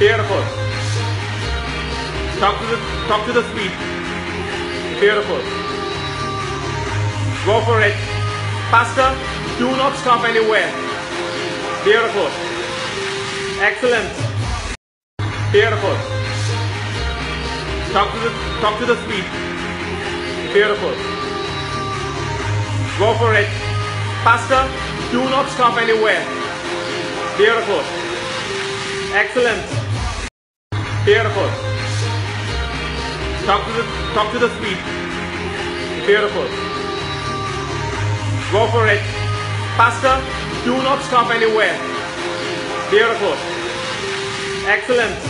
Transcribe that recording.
Beautiful. Talk to the sweep. Beautiful. Go for it. Faster. Do not stop anywhere. Beautiful. Excellent. Beautiful. Talk to the sweep. Beautiful. Go for it. Faster. Do not stop anywhere. Beautiful. Excellent. Beautiful. Talk to the sweep. Beautiful. Go for it. Faster. Do not stop anywhere. Beautiful. Excellent.